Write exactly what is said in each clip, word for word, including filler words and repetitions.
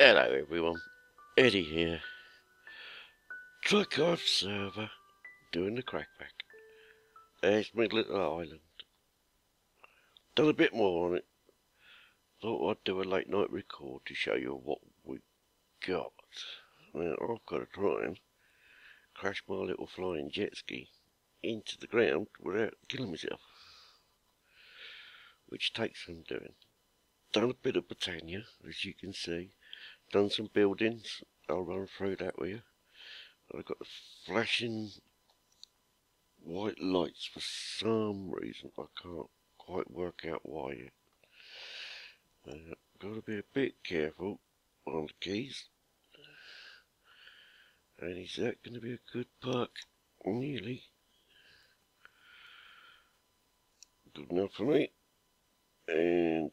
Hello everyone, Eddie here, Thorncraft server, doing the Crack Pack. There's my little island. Done a bit more on it. Thought I'd do a late night record to show you what we got. Now I've got to try and crash my little flying jet ski into the ground without killing myself, which takes some doing. Done a bit of Botania, as you can see. Done some buildings. I'll run through that with you. I've got the flashing white lights for some reason. I can't quite work out why yet. Uh, got to be a bit careful on the keys. And is that going to be a good park? Nearly. Good enough for me. And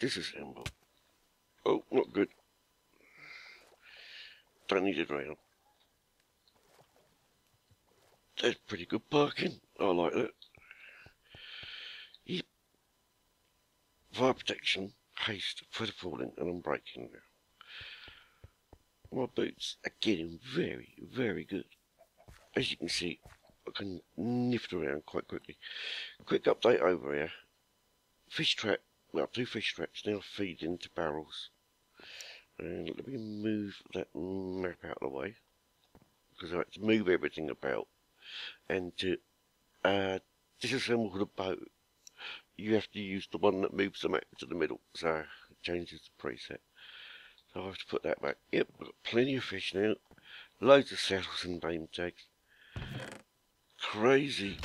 disassemble. Oh, not good. Don't need a rail. That's pretty good parking. I like that. Yep. Fire protection, haste for the falling, and I'm braking now. My boots are getting very, very good. As you can see, I can nift around quite quickly. Quick update over here. Fish trap. Well, two fish traps now feed into barrels. And let me move that map out of the way, because I have to move everything about. And to uh, disassemble the boat, you have to use the one that moves the map to the middle. So it changes the preset. So I have to put that back. Yep, I've got plenty of fish now. Loads of saddles and name tags. Crazy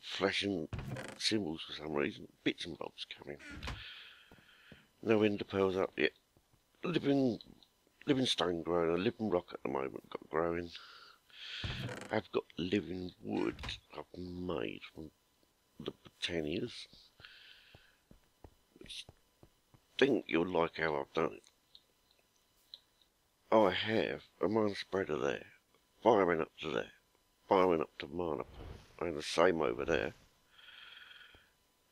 flashing symbols for some reason, bits and bobs coming. No ender pearls up yet. Living, living stone growing, a living rock at the moment got growing. I've got living wood I've made from the Botanias, which I think you'll like how I've done it. I have a minor spreader there, firing up to there, firing up to minor. And the same over there.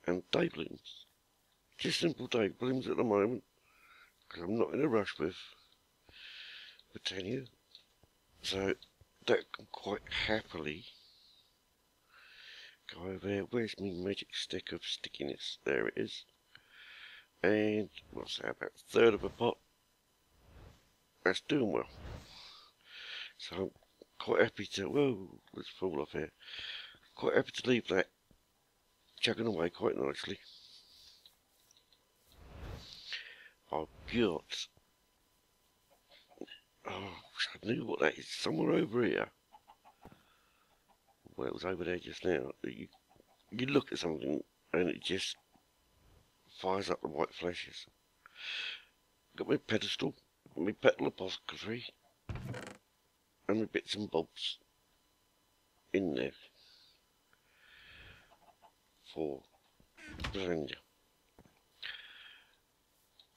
And day blooms. Just simple day blooms at the moment, because I'm not in a rush with Botania. So that can quite happily go over there. Where's my magic stick of stickiness? There it is. And what's that, about a third of a pot? That's doing well. So I'm quite happy to, whoa, let's fall off here. Quite happy to leave that chugging away quite nicely. I've got, oh, I knew what that is, somewhere over here. Well, it was over there just now. You, you look at something and it just fires up the white flashes. Got my pedestal, my petal apothecary, and my bits and bobs in there. For Botania.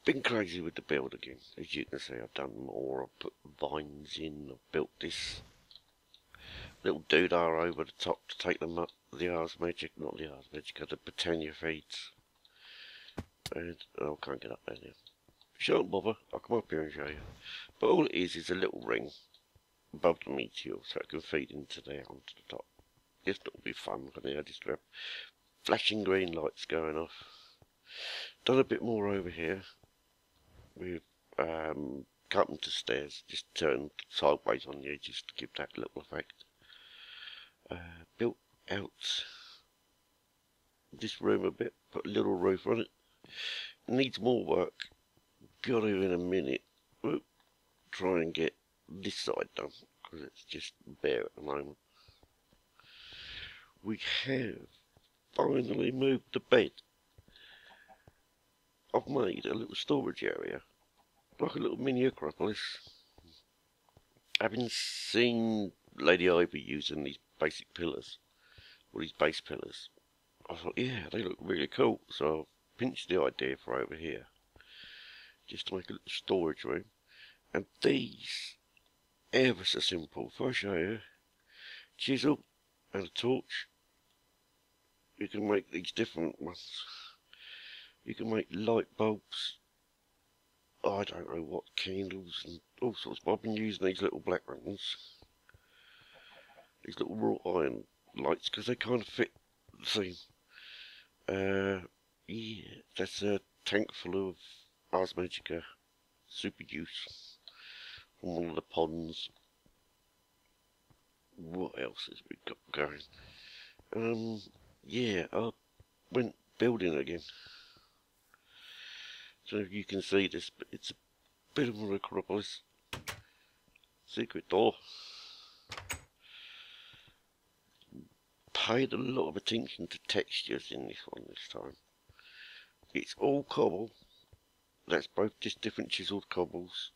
Been crazy with the build again. As you can see, I've done more. I've put vines in. I've built this little doodah over the top to take them up. The Ars Magic, not the Ars Magica, the Botania feeds. And oh, I can't get up there now. Shan't bother. I'll come up here and show you. But all it is is a little ring above the meteor, so it can feed into there onto the top. This will be fun. I just have flashing green lights going off. Done a bit more over here with um, carpenter stairs, just turned sideways on the edges to give that little effect. Uh, built out this room a bit, put a little roof on it. Needs more work, got to in a minute. Oop, try and get this side done, because it's just bare at the moment. We have finally moved the bed. I've made a little storage area, like a little mini Acropolis. Having seen Lady Ivy using these basic pillars, or these base pillars, I thought, yeah, they look really cool, so I pinched the idea for over here, just to make a little storage room. And these, ever so simple, if I show you, chisel and a torch. You can make these different ones. You can make light bulbs, I don't know what candles and all sorts, but I've been using these little black ones, these little raw iron lights, because they kind of fit the same. Uh, yeah, that's a tank full of Ars Magica super juice from one of the ponds. What else has we got going? Um, yeah, I went building again. So you can see this, but it's a bit of a necropolis. Secret door. Paid a lot of attention to textures in this one this time. It's all cobble. That's both just different chiseled cobbles,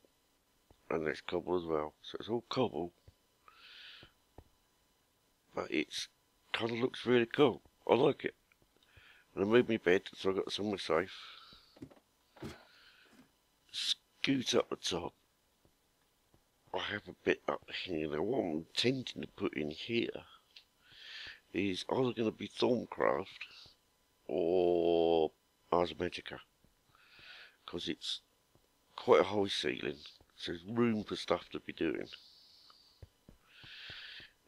and there's cobble as well. So it's all cobble, but it's kind of looks really cool. I like it. And I moved my bed, so I got somewhere safe. Scoot up the top. I have a bit up here. Now what I'm intending to put in here is either going to be Thorncraft or Ars Magica, because it's quite a high ceiling, so there's room for stuff to be doing.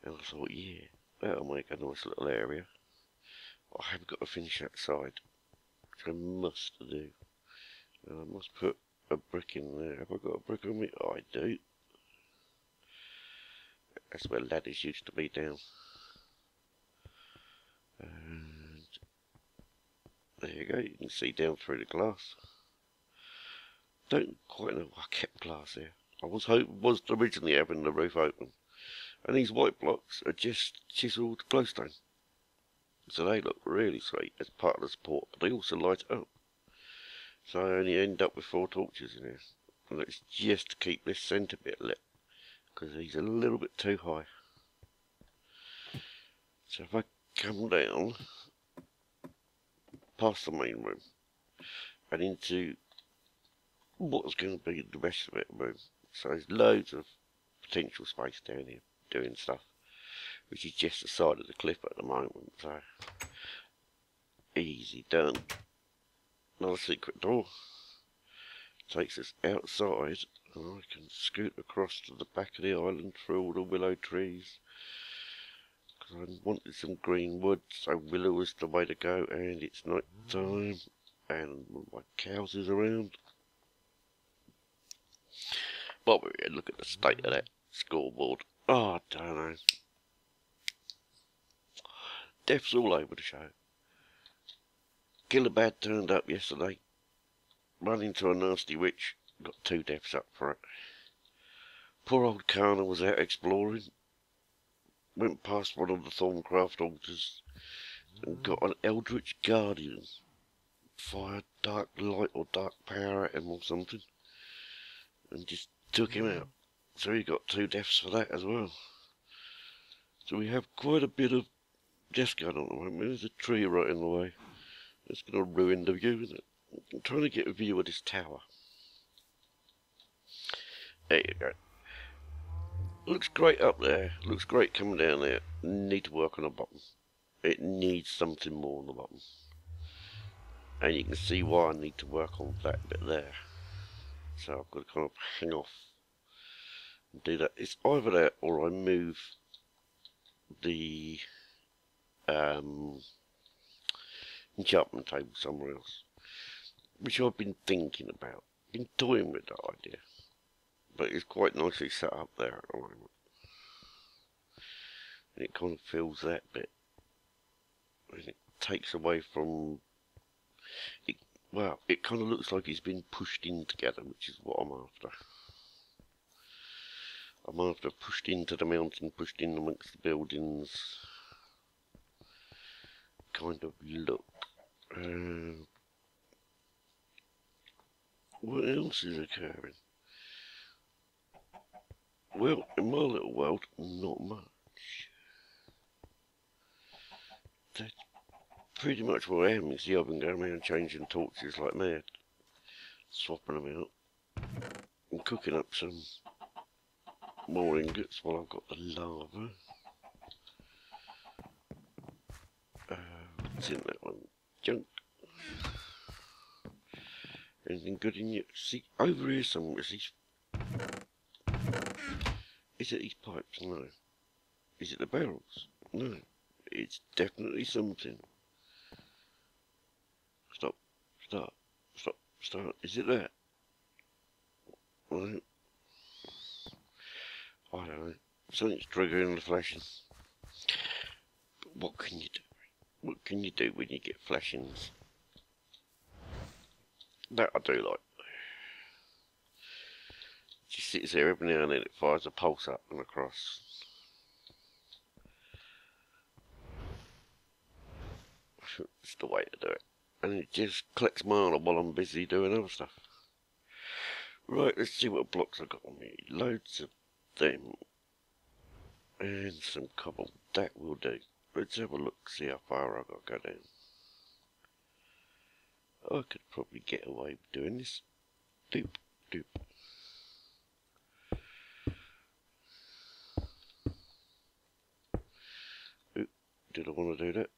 And I thought, yeah, that'll make a nice little area. I have got to finish that side, which I must do. And I must put a brick in there. Have I got a brick on me? Oh, I do. That's where ladders used to be down. And there you go, you can see down through the glass. Don't quite know why I kept glass here. I was hoping, was originally having the roof open. And these white blocks are just chiselled glowstone. So they look really sweet as part of the support, but they also light up. So I only end up with four torches in here, and that's just to keep this centre bit lit, because he's a little bit too high. So if I come down past the main room and into what's going to be the rest of that room, so there's loads of potential space down here doing stuff, which is just the side of the cliff at the moment, so easy done. Another secret door takes us outside, and I can scoot across to the back of the island through all the willow trees, because I wanted some green wood, so willow was the way to go. And it's night time, and one of my cows is around. But we're look at the state of that scoreboard. Oh, I don't know. Death's all over the show. Killabad turned up yesterday, run into a nasty witch, got two deaths up for it. Poor old Carnal was out exploring, went past one of the Thorncraft altars and got an Eldritch Guardian. Fired dark light or dark power at him or something, and just took him out. So he got two deaths for that as well. So we have quite a bit of death going on at the moment. There's a tree right in the way. It's going to ruin the view, isn't it? I'm trying to get a view of this tower. There you go. Looks great up there. Looks great coming down there. Need to work on the bottom. It needs something more on the bottom. And you can see why I need to work on that bit there. So I've got to kind of hang off and do that. It's either that or I move the... Um... enchantment table somewhere else, which I've been thinking about, been toying with that idea, but it's quite nicely set up there at the moment, and it kind of fills that bit, and it takes away from it. Well, it kind of looks like it's been pushed in together, which is what I'm after. I'm after pushed into the mountain, pushed in amongst the buildings kind of look. Uh, what else is occurring? Well, in my little world, not much. That's pretty much where I am. You see, I've been going around changing torches like mad, swapping them out, and cooking up some more ingots while I've got the lava. Uh, what's in that one? Junk. Anything good in you? See, over here somewhere is these... Is it these pipes? No. Is it the barrels? No. It's definitely something. Stop. Start. Stop. Start. Is it that? No. I don't know. Something's triggering the flashing. But what can you do? What can you do when you get flashings? That I do like. She sits there every now and then, it fires a pulse up and across. It's the way to do it. And it just clicks my arm while I'm busy doing other stuff. Right, let's see what blocks I've got on me. Loads of them. And some cobble. That will do. Let's have a look, see how far I've got to go down. I could probably get away with doing this. Doop, doop. Oop, did I want to do that?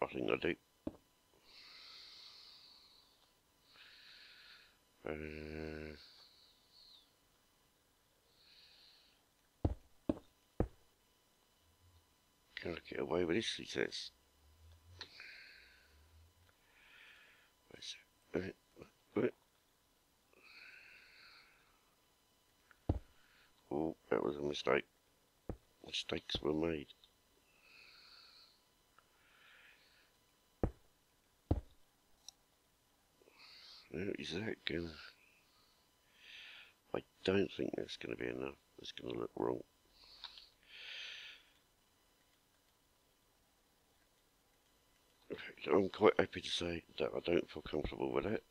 I think I do. Uh, can I get away with this, he says. Wait, wait. Oh, that was a mistake. Mistakes were made. How is that gonna... I don't think that's gonna be enough. It's gonna look wrong. I'm quite happy to say that I don't feel comfortable with it.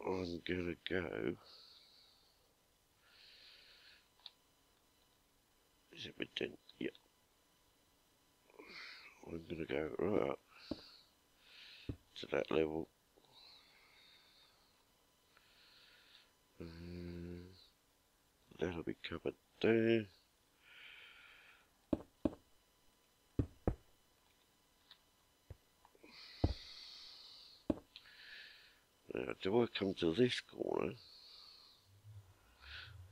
I'm gonna go. Is it within? Yeah. I'm gonna go right up to that level. Um, that'll be covered there. Now, do I come to this corner,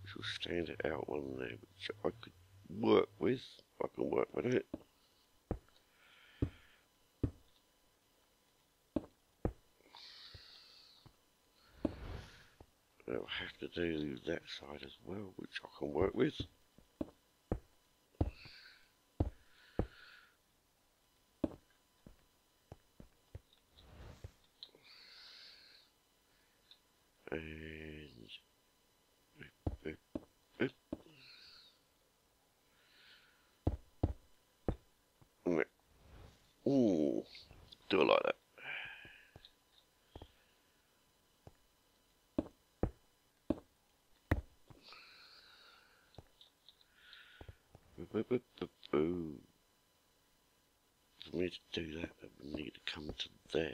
which will stand it out one there, which I could work with, I can work with it. I'll have to do that side as well, which I can work with. For me to do that, I would need to come to there.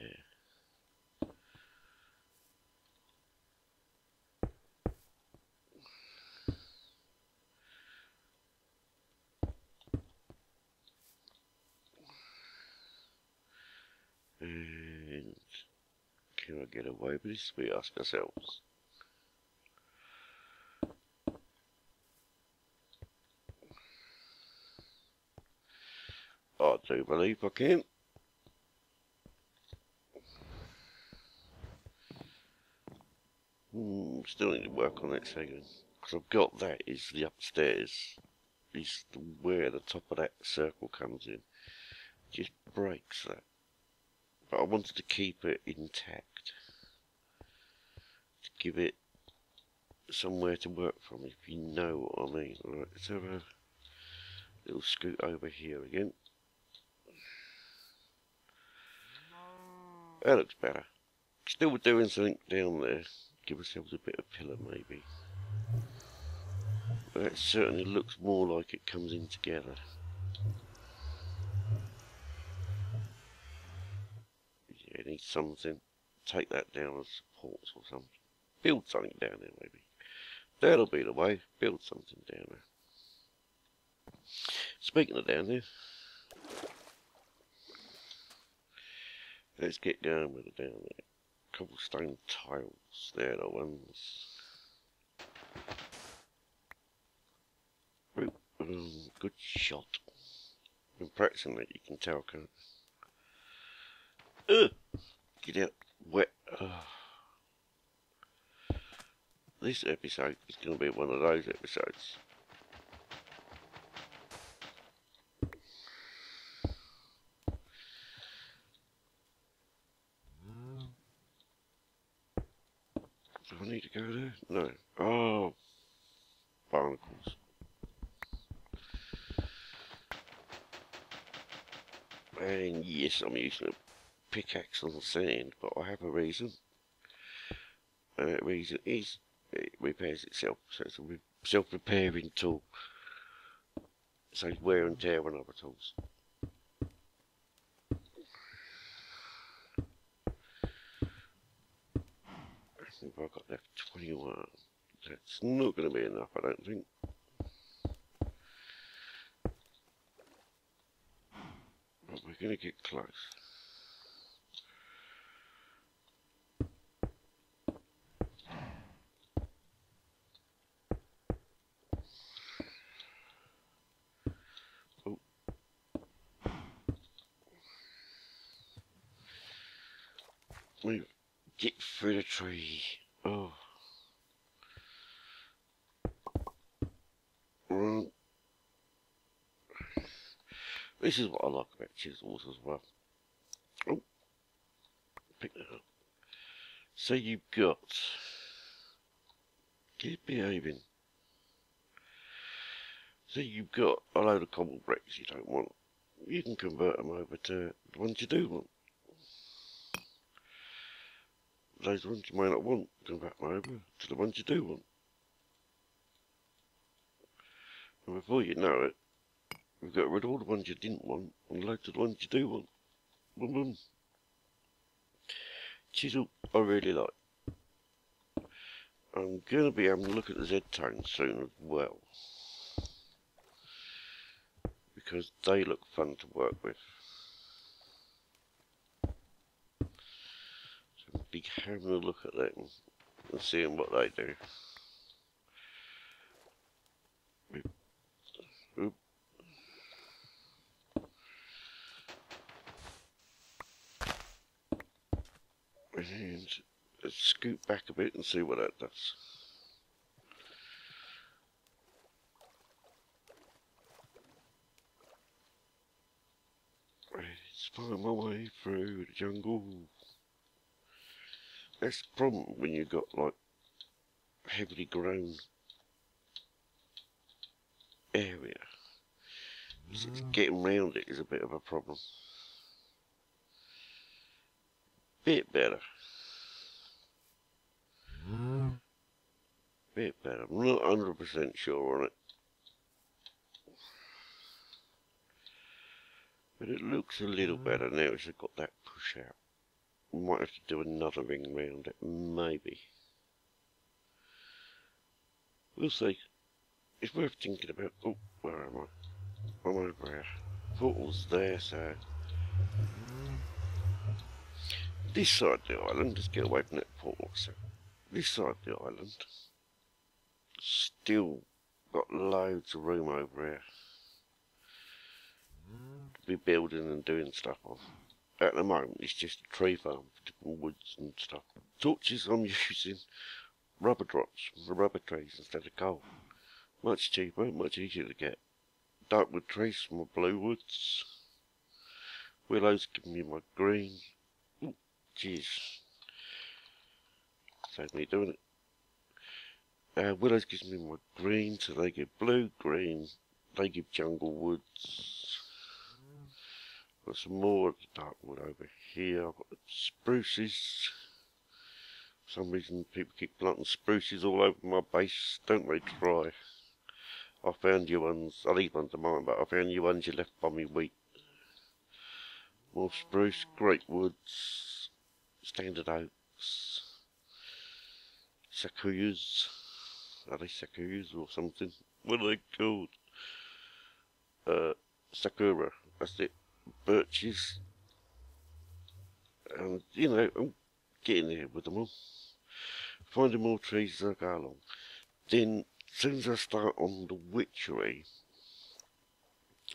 And can I get away with this? We ask ourselves. I do believe I can. Hmm, still need to work on that segment. Because I've got that is the upstairs. Is where the top of that circle comes in. Just breaks that. But I wanted to keep it intact. To give it somewhere to work from, if you know what I mean. Alright, let's have a little scoot over here again. That looks better. Still doing something down there. Give ourselves a bit of pillar maybe. But that certainly looks more like it comes in together. Yeah, it needs something. Take that down as supports or something. Build something down there maybe. That'll be the way. Build something down there. Speaking of down there, Let's get down with it down there. Cobblestone tiles, they're the ones. Ooh, good shot. Been practicing that, you can tell, can't you? Ugh! Get out, wet. Oh. This episode is going to be one of those episodes. Do I need to go there? No. Oh, barnacles. And yes, I'm using a pickaxe on the sand, but I have a reason. And that reason is it repairs itself, so it's a re self-repairing tool. So it's wear and tear on other tools. I think I've got left twenty-one. That's not going to be enough, I don't think. We're going to get close. Oh. Move. Get through the tree. Oh. Run. This is what I like about chisels as well. Oh, pick that up. So you've got, keep behaving. So you've got a load of cobble bricks you don't want. You can convert them over to the ones you do want. Those ones you may not want, convert them over to the ones you do want. And before you know it, we've got rid of all the ones you didn't want and loads of the ones you do want. Boom, boom. Chisel, I really like. I'm going to be having a look at the Z-Tone soon as well, because they look fun to work with. So I'll be having a look at them and seeing what they do. Oop. Oop. And let's scoot back a bit and see what that does. Let's find my way through the jungle. That's the problem when you've got like heavily grown area. So getting round it is a bit of a problem. Bit better. Mm. Bit better. I'm not one hundred percent sure on it. But it looks a little better now as I've got that push out. We might have to do another ring round it, maybe. We'll see. It's worth thinking about. Oh, where am I? I'm over here. Thought it was there, so. This side of the island, let's get away from that port also. This side of the island, still got loads of room over here to be building and doing stuff on. At the moment, it's just a tree farm for different woods and stuff. Torches I'm using, rubber drops for rubber trees instead of coal. Much cheaper, much easier to get. Darkwood trees for my blue woods. Willows give me my green. Jeez, save me doing it. Uh, willows gives me my green, so they give blue, green, they give jungle woods. Got some more of the dark wood over here. I've got the spruces. For some reason people keep planting spruces all over my base, don't they try? I found you ones, I'll leave ones of mine, but I found you ones you left by me wheat. More spruce, great woods. Standard oaks, sakuyas, are they sakuyas or something? What are they called? Uh, sakura, that's it. Birches, and, you know, I'm getting there with them all, finding more trees as I go along. Then, as soon as I start on the witchery,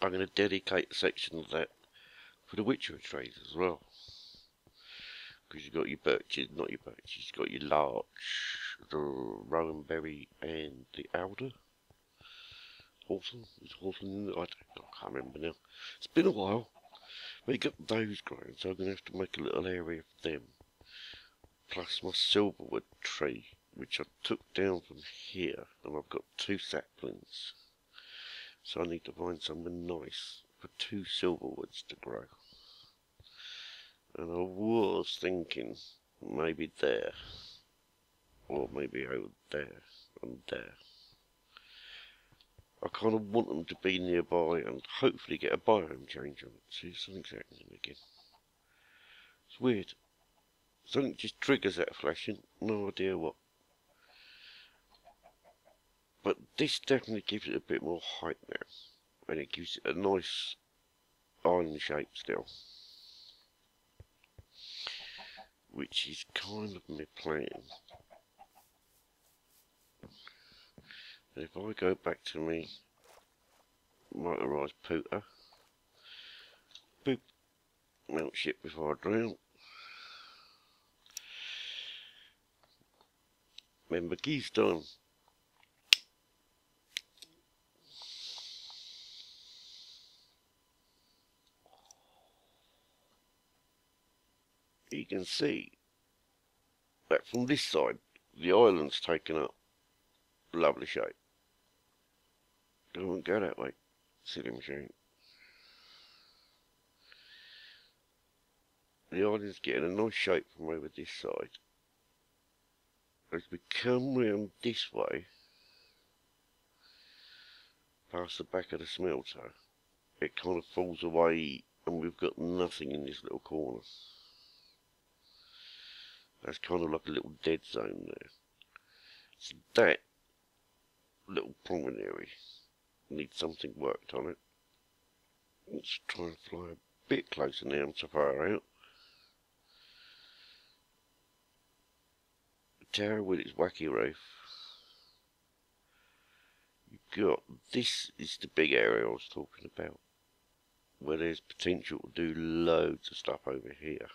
I'm going to dedicate a section of that for the witchery trees as well. Because you've got your birches, not your birches, you've got your larch, the rowan berry and the alder. Hawthorn, it's hawthorn, I, don't, I can't remember now. It's been a while. But you got those growing, so I'm going to have to make a little area for them. Plus my silverwood tree, which I took down from here, and I've got two saplings. So I need to find somewhere nice for two silverwoods to grow. And I was thinking, maybe there, or maybe over there, and there. I kind of want them to be nearby and hopefully get a biome change on it. See, something's happening again. It's weird. Something just triggers that flashing, no idea what. But this definitely gives it a bit more height now. And it gives it a nice iron shape still. Which is kind of my plan. And if I go back to me motorised pooter, boop, melt shit before I drown. Remember, geese time. You can see that from this side, the island's taken up. Lovely shape. Don't go that way. Silly machine. The island's getting a nice shape from over this side. As we come round this way, past the back of the smelter, it kind of falls away and we've got nothing in this little corner. That's kind of like a little dead zone there. So that little promenade needs something worked on it. Let's try and fly a bit closer now, I'm so far out. The tower with its wacky roof. You've got, this is the big area I was talking about, where there's potential to do loads of stuff over here.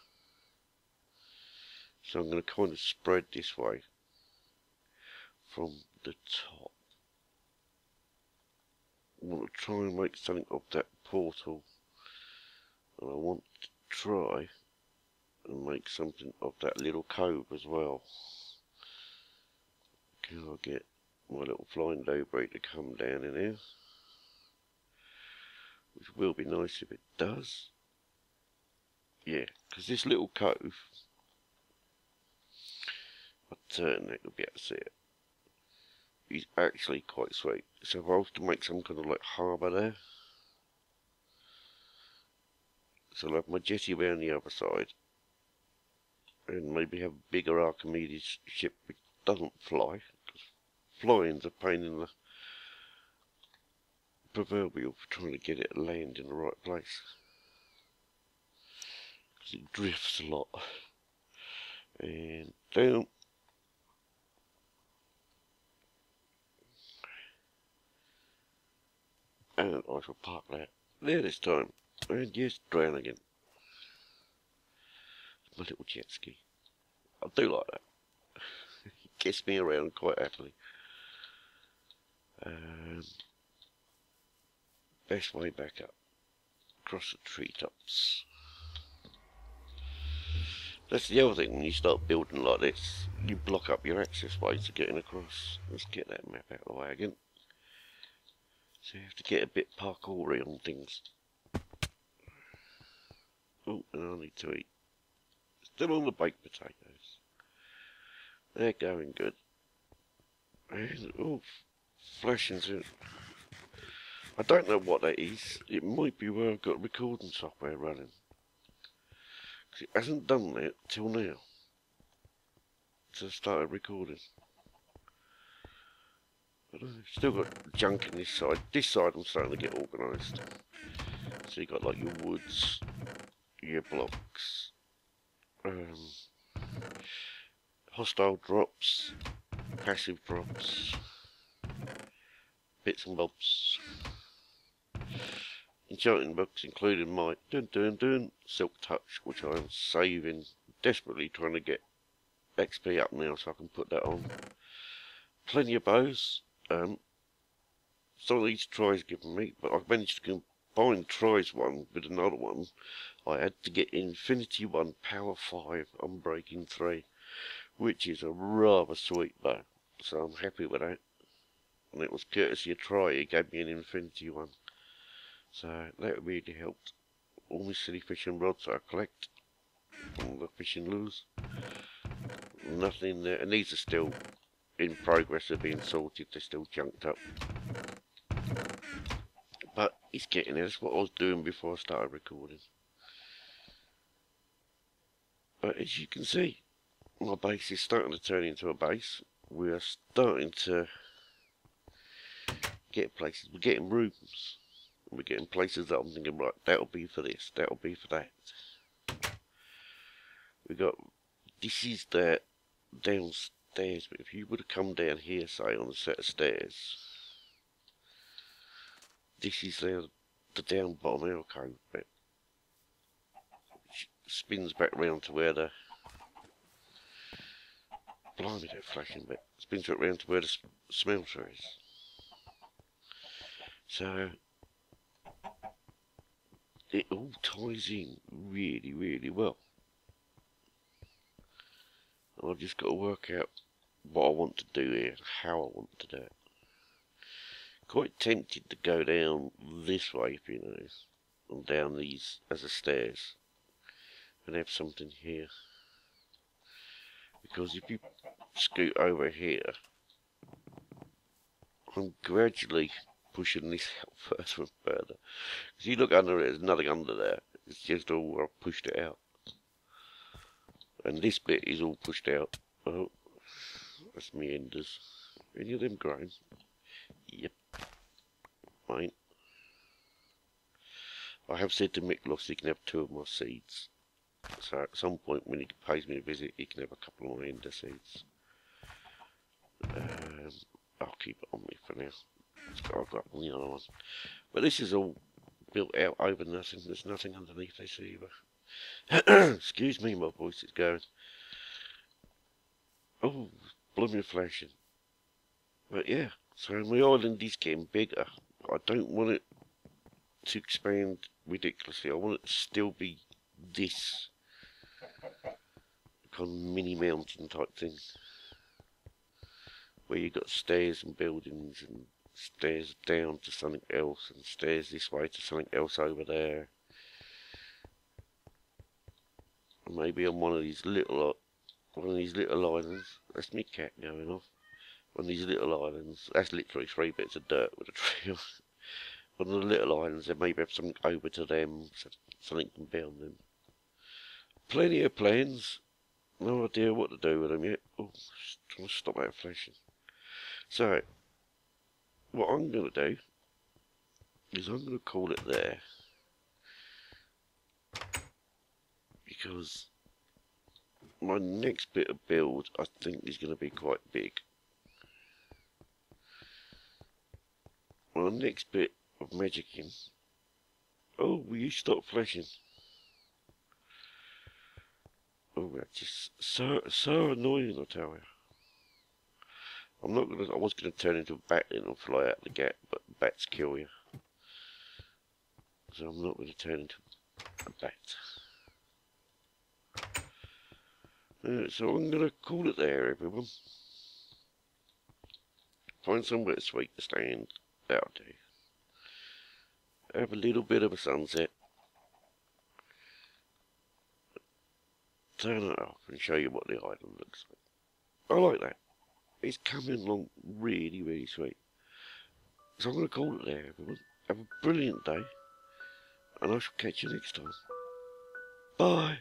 So I'm going to kind of spread this way from the top. I want to try and make something of that portal, and I want to try and make something of that little cove as well. Can I get my little flying lowbreed to come down in here? Which will be nice if it does. Yeah, because this little cove, I turn it, you'll be able to see it. Is actually quite sweet. So if I was to make some kind of like harbour there, so I'll have my jetty around the other side, and maybe have a bigger Archimedes ship which doesn't fly, because flying's a pain in the proverbial for trying to get it to land in the right place, because it drifts a lot. And down. And I shall park that there this time. And yes, drown again. My little jet ski. I do like that. It gets me around quite happily. Um, best way back up. Across the treetops. That's the other thing, when you start building like this, you block up your access ways to getting across. Let's get that map out of the way again. So you have to get a bit parkoury on things. Oh, and I need to eat. Still on the baked potatoes. They're going good. And, oh, flashing soon. I don't know what that is. It might be where I've got recording software running. Because it hasn't done that till now. So I started recording. Still got junk in this side. This side I'm starting to get organised. So you got like your woods, your blocks, um, hostile drops, passive drops, bits and bobs, enchanting books including my dun dun dun silk touch, which I am saving, desperately trying to get X P up now so I can put that on. Plenty of bows. Um, some of these tries given me, but I managed to combine tries one with another one. I had to get Infinity one, Power five, Unbreaking three, which is a rather sweet bow, so I'm happy with that. And it was courtesy of try, he gave me an Infinity one, so that really helped. All my silly fishing rods that I collect, all the fishing lures, nothing there, and these are still in progress of being sorted, they're still junked up. But it's getting there, that's what I was doing before I started recording. But as you can see, my base is starting to turn into a base. We are starting to get places, we're getting rooms. We're getting places that I'm thinking, right, that'll be for this, that'll be for that. We got, this is the downstairs. But if you would have come down here, say, on a set of stairs, this is the, the down bottom alcove bit, which spins back round to where the, blimey that flashing bit, spins back round to where the smelter is. So it all ties in really, really well. I've just got to work out what I want to do here, how I want to do it. Quite tempted to go down this way, if you notice, and down these as a stairs, and have something here. Because if you scoot over here, I'm gradually pushing this out further and further. If you look under it, there's nothing under there. It's just all I've pushed it out. And this bit is all pushed out. Oh, that's me enders. Any of them grown? Yep. Mine. I have said to Mick Loss he can have two of my seeds. So at some point when he pays me a visit, he can have a couple of my ender seeds. Um, I'll keep it on me for now. I've got the other one. But this is all built out over nothing. There's nothing underneath this either. Excuse me, my voice is going. Oh, blooming flashing. But yeah, so my island is getting bigger. I don't want it to expand ridiculously. I want it to still be this kind of mini mountain type thing, where you've got stairs and buildings and stairs down to something else and stairs this way to something else over there. Maybe on one of these little, one of these little islands. That's me cat going off. One of these little islands. That's literally three bits of dirt with a tree on. One of the little islands. They maybe have something over to them, so something can be on them. Plenty of plans. No idea what to do with them yet. Oh, trying to stop that flashing. So, what I'm going to do is I'm going to call it there. Because my next bit of build, I think, is going to be quite big. My next bit of magicking. Oh, will you stop flashing? Oh, that's just so so annoying, I tell you. I'm not gonna. I was going to turn into a bat then and fly out the gap, but bats kill you. So I'm not going to turn into a bat. Uh, so I'm going to call it there, everyone. Find somewhere sweet to stand, that'll do. Have a little bit of a sunset. Turn it off and show you what the island looks like. I like that. It's coming along really, really sweet. So I'm going to call it there, everyone. Have a brilliant day, and I shall catch you next time. Bye!